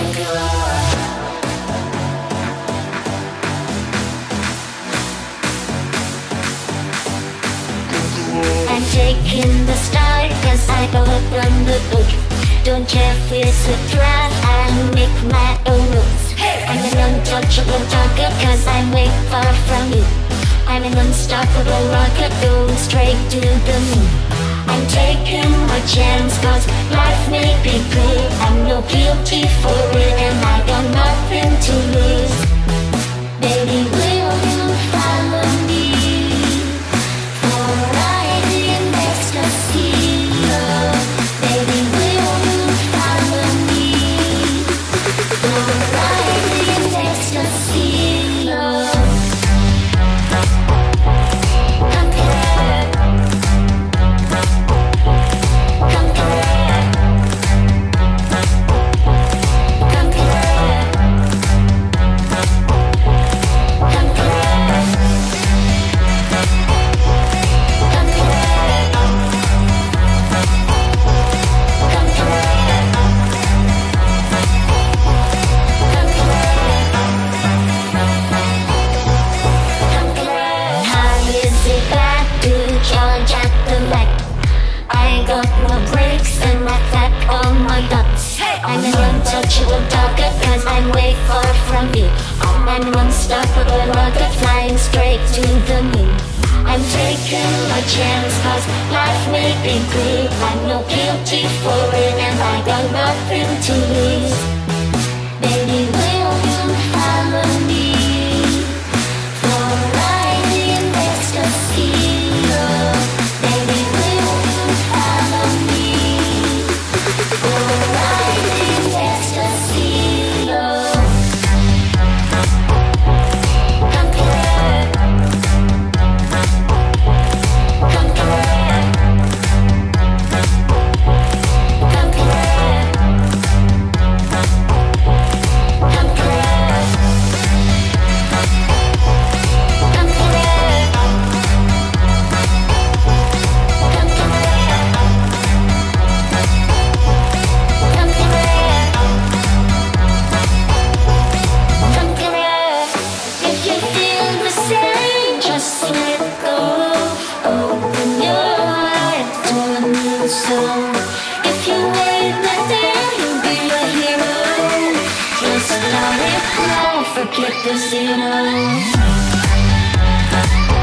I'm taking the star cause I borrowed from the book. Don't care if it's a draft, I make my own rules. I'm an untouchable target cause I'm way far from you. I'm an unstoppable rocket going straight to the moon. I'm taking my chance cause life may be good. I'm no guilty for it and I got nothing to lose. Baby, will you follow me? For a ride in ecstasy. Baby, will you follow me? For a ride in ecstasy. I'm an untouchable target cause I'm way far from you. I'm an unstoppable rocket flying straight to the moon. I'm taking a chance cause life may be cruel. I'm no guilty for it and I got nothing to lose. Baby, will you follow me? For a ride in ecstasy. Baby, will you follow me? For a ride. Forget this, you know.